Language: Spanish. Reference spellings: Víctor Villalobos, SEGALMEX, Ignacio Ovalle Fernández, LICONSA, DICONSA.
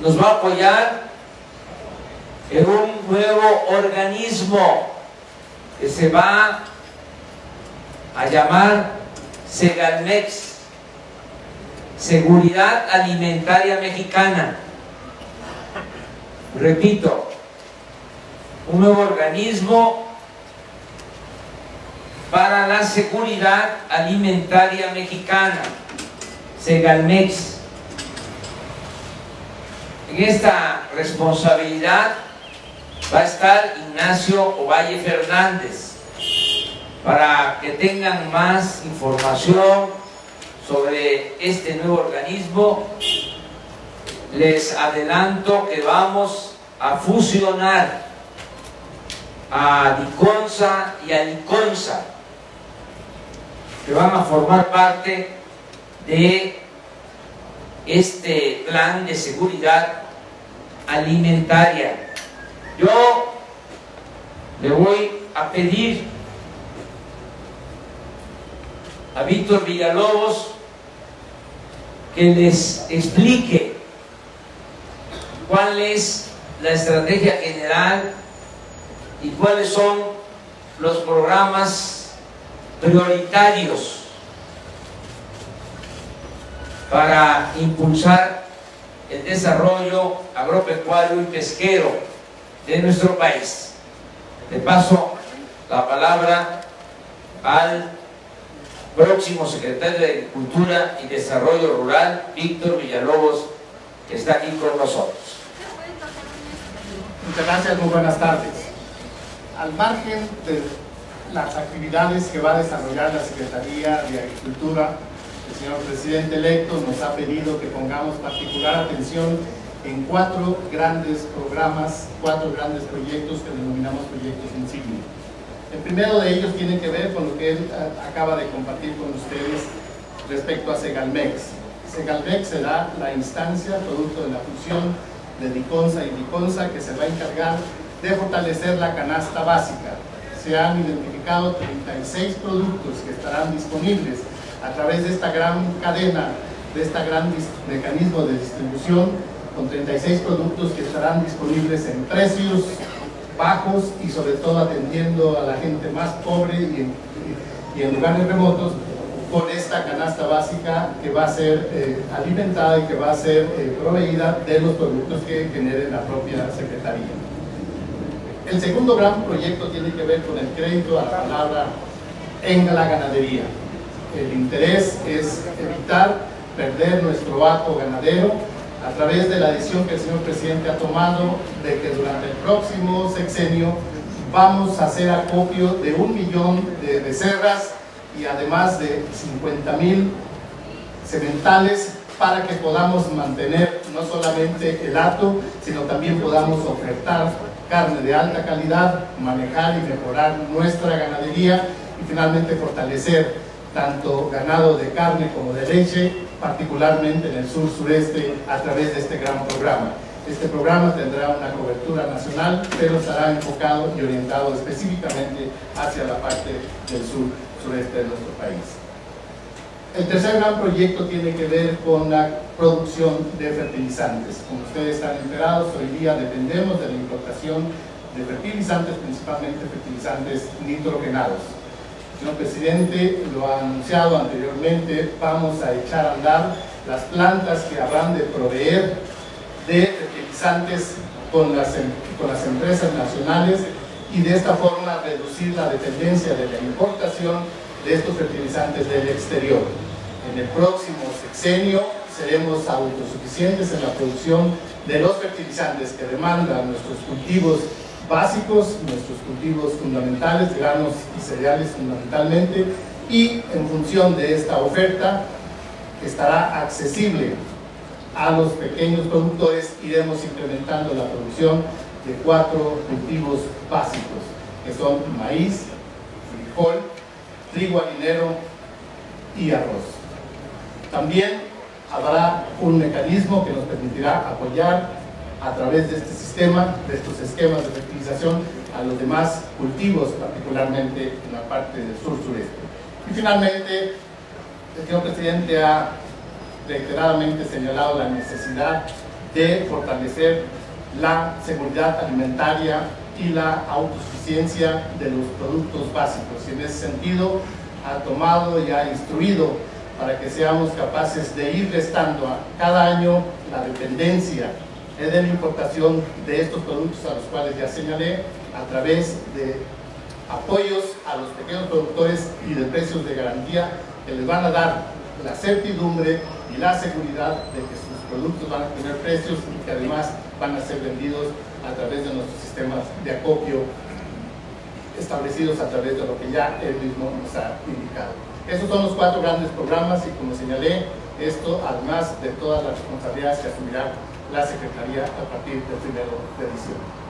nos va a apoyar en un nuevo organismo que se va a llamar SEGALMEX, Seguridad Alimentaria Mexicana. Repito, un nuevo organismo para la seguridad alimentaria mexicana, SEGALMEX. En esta responsabilidad va a estar Ignacio Ovalle Fernández. Para que tengan más información sobre este nuevo organismo, les adelanto que vamos a fusionar a DICONSA y a LICONSA, que van a formar parte de este plan de seguridad alimentaria. Yo le voy a pedir a Víctor Villalobos que les explique cuál es la estrategia general y cuáles son los programas prioritarios para impulsar el desarrollo agropecuario y pesquero de nuestro país. Le paso la palabra al próximo secretario de Agricultura y Desarrollo Rural, Víctor Villalobos, que está aquí con nosotros. Muchas gracias, muy buenas tardes. Al margen de las actividades que va a desarrollar la Secretaría de Agricultura, el señor presidente electo nos ha pedido que pongamos particular atención en cuatro grandes programas, cuatro grandes proyectos que denominamos proyectos insignia. El primero de ellos tiene que ver con lo que él acaba de compartir con ustedes respecto a SEGALMEX. SEGALMEX será la instancia producto de la fusión de DICONSA y DICONSA que se va a encargar de fortalecer la canasta básica. Se han identificado 36 productos que estarán disponibles a través de esta gran cadena, de este gran mecanismo de distribución, con 36 productos que estarán disponibles en precios bajos y sobre todo atendiendo a la gente más pobre y en lugares remotos, con esta canasta básica que va a ser alimentada y que va a ser proveída de los productos que genere la propia Secretaría. El segundo gran proyecto tiene que ver con el crédito a la palabra en la ganadería. El interés es evitar perder nuestro hato ganadero a través de la decisión que el señor presidente ha tomado de que durante el próximo sexenio vamos a hacer acopio de 1 millón de becerras y además de 50,000 sementales para que podamos mantener no solamente el hato, sino también podamos ofertar carne de alta calidad, manejar y mejorar nuestra ganadería y finalmente fortalecer tanto ganado de carne como de leche, particularmente en el sur-sureste, a través de este gran programa. Este programa tendrá una cobertura nacional, pero estará enfocado y orientado específicamente hacia la parte del sur-sureste de nuestro país. El tercer gran proyecto tiene que ver con la producción de fertilizantes. Como ustedes están enterados, hoy día dependemos de la importación de fertilizantes, principalmente fertilizantes nitrogenados. Señor presidente lo ha anunciado anteriormente, vamos a echar a andar las plantas que habrán de proveer de fertilizantes con las empresas nacionales y de esta forma reducir la dependencia de la importación de estos fertilizantes del exterior. En el próximo sexenio seremos autosuficientes en la producción de los fertilizantes que demandan nuestros cultivos básicos, nuestros cultivos fundamentales, granos y cereales fundamentalmente, y en función de esta oferta estará accesible a los pequeños productores. Iremos implementando la producción de 4 cultivos básicos, que son maíz, frijol, trigo harinero y arroz. También habrá un mecanismo que nos permitirá apoyar a través de este sistema, de estos esquemas de fertilización, a los demás cultivos, particularmente en la parte del sur-sureste. Y finalmente, el señor presidente ha reiteradamente señalado la necesidad de fortalecer la seguridad alimentaria y la autosuficiencia de los productos básicos. Y en ese sentido ha tomado y ha instruido para que seamos capaces de ir restando a cada año la dependencia de la importación de estos productos a los cuales ya señalé, a través de apoyos a los pequeños productores y de precios de garantía que les van a dar la certidumbre y la seguridad de que sus productos van a tener precios y que además van a ser vendidos a través de nuestros sistemas de acopio establecidos a través de lo que ya él mismo nos ha indicado. Esos son los 4 grandes programas y, como señalé, esto además de todas las responsabilidades que asumirá la Secretaría a partir del 1 de diciembre.